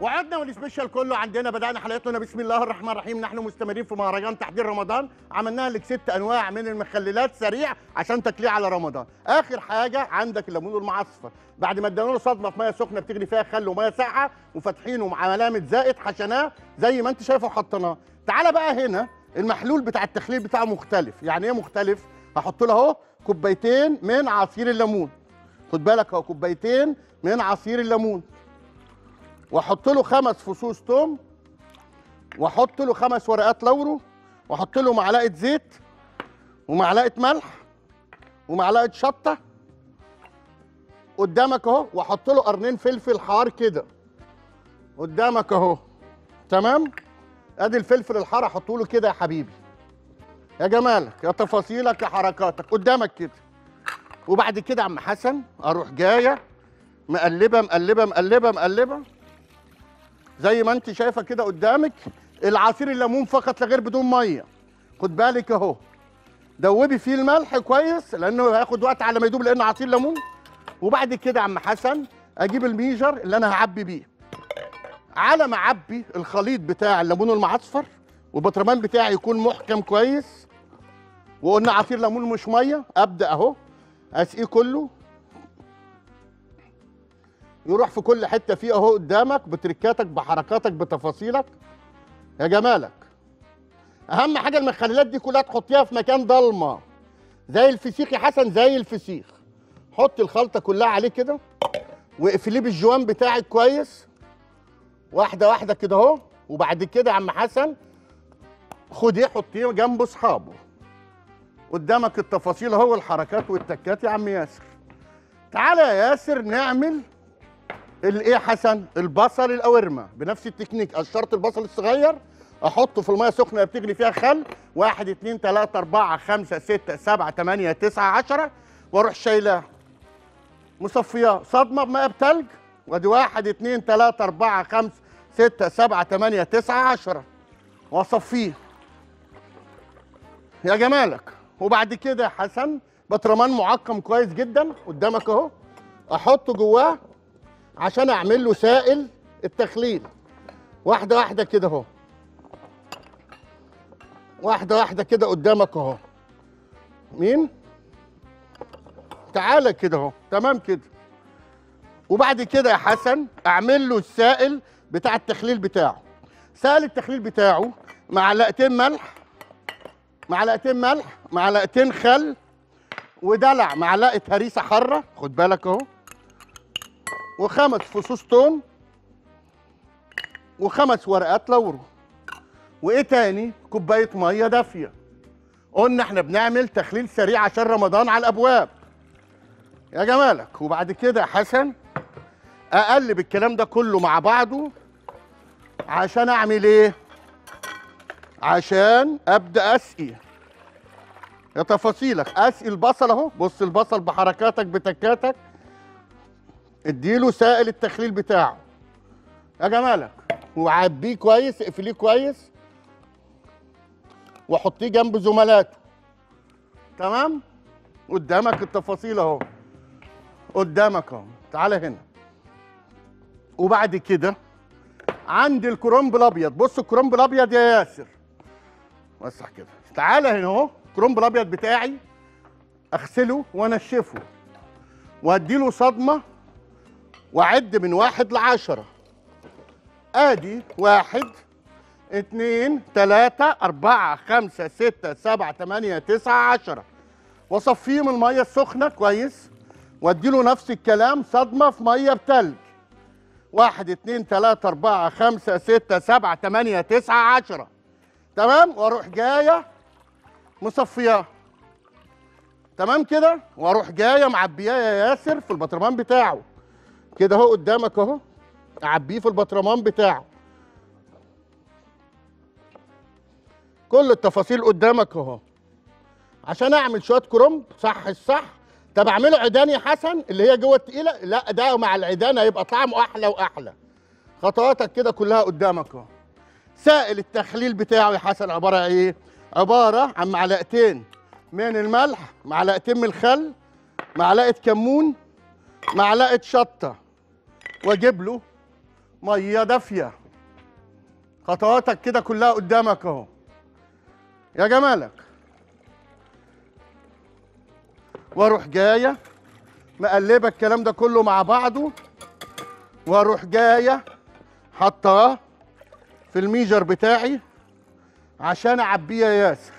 وعدنا والسبيشال كله عندنا. بدأنا حلقتنا بسم الله الرحمن الرحيم. نحن مستمرين في مهرجان تحضير رمضان، عملنا لك 6 أنواع من المخللات سريع عشان تكليه على رمضان. آخر حاجة عندك الليمون والمعصفر، بعد ما ادينا له صدمة في مية سخنة بتغلي فيها خل ومية ساقعة وفاتحينه مع ملامد زائد، حشناه زي ما أنت شايفه وحطيناه. تعالى بقى هنا المحلول بتاع التخليل بتاعه مختلف. يعني إيه مختلف؟ هحط له أهو 2 كوباية من عصير الليمون، خد بالك اهو 2 كوباية من عصير الليمون، واحط له 5 فصوص توم، واحط له 5 ورقات لورو، واحط له معلقه زيت ومعلقه ملح ومعلقه شطه قدامك اهو، واحط له قرنين فلفل حار كده قدامك اهو. تمام، ادي الفلفل الحار احطه له كده يا حبيبي، يا جمالك، يا تفاصيلك، يا حركاتك قدامك كده. وبعد كده عم حسن اروح جايه مقلبه مقلبه مقلبه مقلبه زي ما انت شايفه كده قدامك. العصير الليمون فقط لا غير بدون ميه، خد بالك اهو. دوبي فيه الملح كويس لانه هياخد وقت على ما يدوب لانه عصير ليمون. وبعد كده عم حسن اجيب الميجر اللي انا هعبي بيه، على ما اعبي الخليط بتاع الليمون والمعصفر والبطرمان بتاعي يكون محكم كويس، وقلنا عصير ليمون مش ميه. ابدا اهو اسقيه كله يروح في كل حته فيه اهو قدامك، بتركاتك بحركاتك بتفاصيلك يا جمالك. اهم حاجه المخللات دي كلها تحطيها في مكان ضلمه زي الفسيخ يا حسن، زي الفسيخ. حط الخلطه كلها عليه كده واقفليه بالجوان بتاعك كويس، واحده واحده كده اهو. وبعد كده يا عم حسن خديه حطيه جنب اصحابه قدامك. التفاصيل اهو والحركات والتكات يا عم ياسر. تعالى يا ياسر نعمل الايه حسن؟ البصل القورمه بنفس التكنيك. قشرت البصل الصغير احطه في الميه السخنه اللي بتغلي فيها خل، 1 2 3 4 5 6 7 8 9 10، واروح شايلاه مصفياه صدمه بماء بتلج. وادي 1 2 3 4 5 6 7 8 9 10 واصفيه يا جمالك. وبعد كده يا حسن بطرمان معقم كويس جدا قدامك اهو، احطه جواه عشان اعمل له سائل التخليل. واحده واحده كده اهو، واحده واحده كده قدامك اهو. مين؟ تعالى كده اهو، تمام كده. وبعد كده يا حسن اعمل له السائل بتاع التخليل بتاعه. سائل التخليل بتاعه 2 معلقتين ملح، 2 معلقتين خل، ودلع 1 معلقة هريسة حرة خد بالك اهو، و5 فصوص توم، و5 ورقات لورو، وايه تاني؟ 1 كوباية مية دافية. قلنا احنا بنعمل تخليل سريع عشان رمضان على الابواب يا جمالك. وبعد كده يا حسن اقلب الكلام ده كله مع بعضه عشان اعمل ايه؟ عشان ابدا اسقي يا تفاصيلك. اسقي البصل اهو، بص البصل بحركاتك بتكاتك، اديله سائل التخليل بتاعه يا جمالك، وعبيه كويس، اقفليه كويس، وحطيه جنب زملاته. تمام، قدامك التفاصيل اهو قدامك اهو. تعالى هنا. وبعد كده عندي الكرنب الابيض. بص الكرنب الابيض يا ياسر، مسح كده. تعالى هنا اهو، الكرنب الابيض بتاعي اغسله وانشفه واديله صدمه واعد من 1 ل10. ادي 1 2 3 4 5 6 7 8 9 10، واصفيه من الميه السخنه كويس، واديله نفس الكلام صدمه في ميه بتلج. 1 2 3 4 5 6 7 8 9 10، تمام. واروح جايه مصفياه تمام كده، واروح جايه معبياه يا ياسر في البطرمان بتاعه كده اهو قدامك اهو. اعبيه في البطرمان بتاعه، كل التفاصيل قدامك اهو. عشان اعمل شويه كرنب صح الصح ده بعمله عيدان يا حسن، اللي هي جوه التقيله، لا ده مع العيدان هيبقى طعمه احلى واحلى. خطواتك كده كلها قدامك اهو. سائل التخليل بتاعه يا حسن عباره ايه؟ عباره عن 2 معلقة من الملح، 2 معلقة من الخل، 1 معلقة كمون، 1 معلقة شطه، واجيب له ميه دافيه. خطواتك كده كلها قدامك اهو يا جمالك. واروح جايه مقلبه الكلام ده كله مع بعضه، واروح جايه حطاه في الميجر بتاعي عشان اعبيه يا ياسر.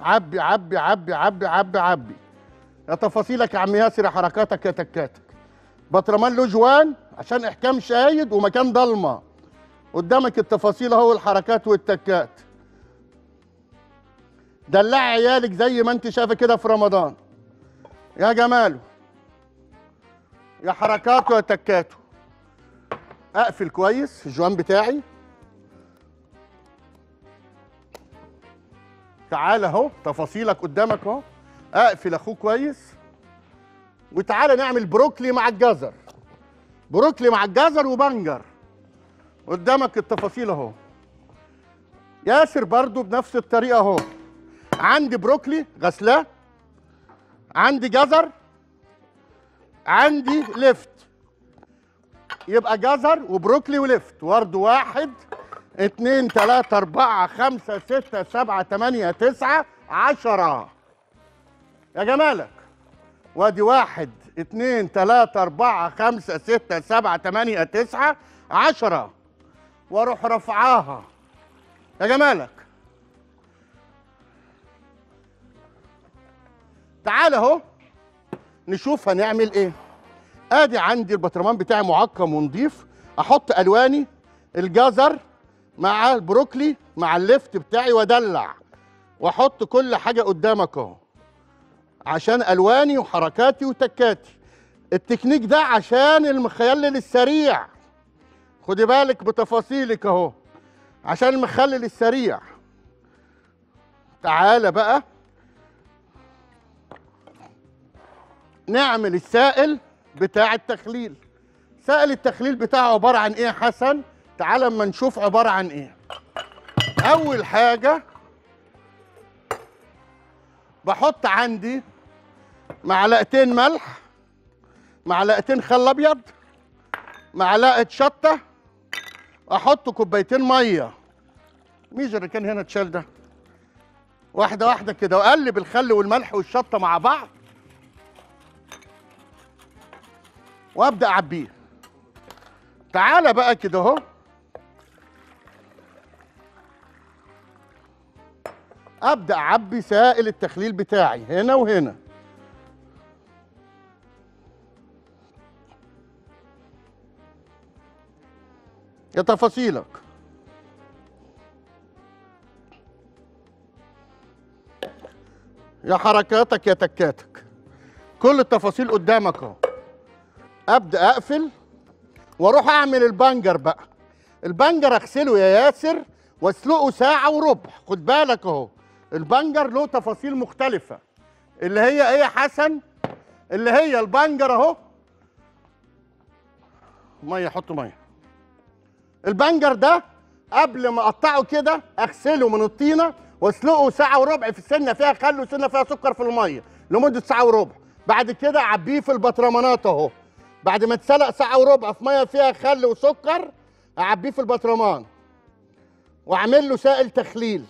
عبي عبي عبي عبي عبي عبي يا تفاصيلك يا عم ياسر، يا حركاتك يا تكاتك. بطرمان له جوان عشان احكام شايد ومكان ضلمه. قدامك التفاصيل اهو والحركات والتكات. دلعي عيالك زي ما انت شايفه كده في رمضان يا جماله، يا حركاته يا تكاته. اقفل كويس الجوان بتاعي. تعالى اهو تفاصيلك قدامك اهو. اقفل اخوه كويس. وتعالى نعمل بروكلي مع الجزر، بروكلي مع الجزر وبنجر. قدامك التفاصيل اهو. ياسر برضو بنفس الطريقه اهو. عندي بروكلي غسلاه، عندي جزر، عندي لفت. يبقى جزر وبروكلي ولفت. ورد 1 2 3 4 5 6 7 8 9 10 يا جمالك. وادي 1 2 3 4 5 6 7 8 9 10 واروح رفعاها يا جمالك. تعال اهو نشوف هنعمل ايه. ادي عندي البطرمان بتاعي معقم ونضيف. احط الواني الجزر مع البروكلي مع اللفت بتاعي وادلع، واحط كل حاجه قدامك اهو عشان الواني وحركاتي وتكاتي. التكنيك ده عشان المخلل السريع، خدي بالك بتفاصيلك اهو عشان المخلل السريع. تعالى بقى نعمل السائل بتاع التخليل. سائل التخليل بتاعه عباره عن ايه يا حسن؟ تعالى اما نشوف عباره عن ايه. اول حاجه بحط عندي 2 معلقة ملح، 2 معلقة خل ابيض، 1 معلقة شطه، احط 2 كوباية ميه. ميجر كان هنا اتشال ده. واحده واحده كده، واقلب الخل والملح والشطه مع بعض وابدا اعبيه. تعالى بقى كده اهو ابدا اعبي سائل التخليل بتاعي هنا وهنا. يا تفاصيلك يا حركاتك يا تكاتك، كل التفاصيل قدامك اهو. ابدا اقفل واروح اعمل البنجر بقى. البنجر اغسله يا ياسر واسلقه 1.25 ساعة. خد بالك اهو البنجر له تفاصيل مختلفه. اللي هي ايه يا حسن؟ اللي هي البنجر اهو. ميه حط ميه. البنجر ده قبل ما اقطعه كده اغسله من الطينه واسلقه 1.25 ساعة في السنه فيها خل وسنه فيها سكر في الميه لمده 1.25 ساعة. بعد كده اعبيه في البطرمانات اهو. بعد ما اتسلق 1.25 ساعة في ميه فيها خل وسكر اعبيه في البطرمان واعمل له سائل تخليل.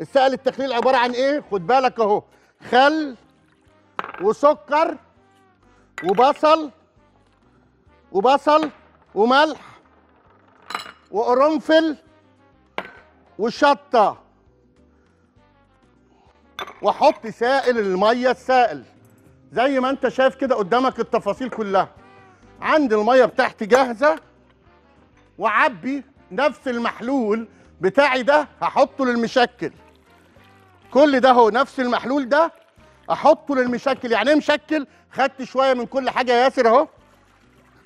السائل التخليل عباره عن ايه؟ خد بالك اهو. خل وسكر وبصل وملح وقرنفل وشطه، واحط سائل الميه السائل زي ما انت شايف كده قدامك التفاصيل كلها. عندي الميه بتاعتي جاهزه، وعبي نفس المحلول بتاعي ده هحطه للمشكل. كل ده هو نفس المحلول ده احطه للمشكل. يعني ايه مشكل؟ خدت شويه من كل حاجه يا ياسر اهو.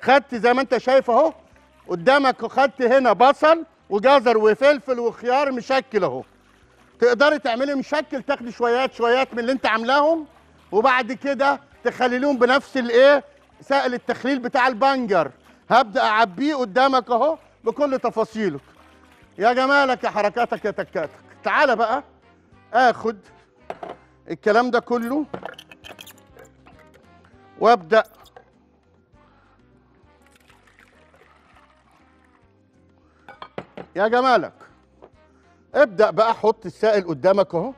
خدت زي ما انت شايف اهو قدامك، خدت هنا بصل وجزر وفلفل وخيار مشكل اهو. تقدري تعملي مشكل، تاخدي شويات شويات من اللي انت عاملاهم وبعد كده تخليلهم بنفس الايه؟ سائل التخليل بتاع البنجر. هبدا اعبيه قدامك اهو بكل تفاصيله يا جمالك يا حركاتك يا تكاتك. تعالى بقى اخد الكلام ده كله وابدا يا جمالك. ابدأ بقى حط السائل قدامك اهو،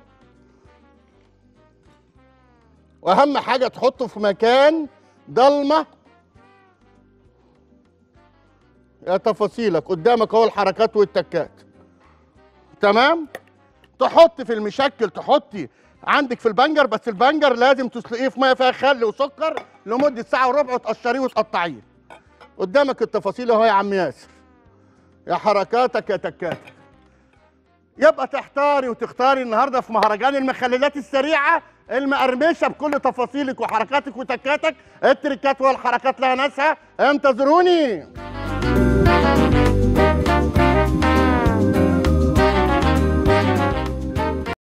واهم حاجة تحطه في مكان ضلمة. يا تفاصيلك قدامك اهو الحركات والتكات، تمام؟ تحط في المشكل، تحطي عندك في البنجر، بس البنجر لازم تسلقيه في ميه فيها خل وسكر لمده ساعه وربع، وتقشريه وتقطعيه. قدامك التفاصيل اهو يا عم ياسر، يا حركاتك يا تكاتك. يبقى تحتاري وتختاري النهارده في مهرجان المخللات السريعه المقرمشه بكل تفاصيلك وحركاتك وتكاتك. التريكات والحركات لها ناسها، انتظروني.